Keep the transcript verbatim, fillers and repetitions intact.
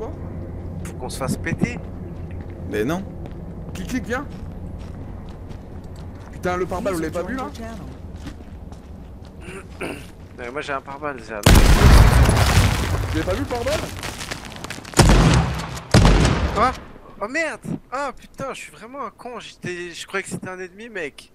quoi? Faut qu'on se fasse péter. Mais non. Clic clic, viens. Putain, le pare-balles, on l'avait pas vu là. Mais moi j'ai un pare-balles, j'ai un... Vous l'avez pas vu le pare-balles? Quoi? Oh merde! Ah putain, je suis vraiment un con, je croyais que c'était un ennemi, mec.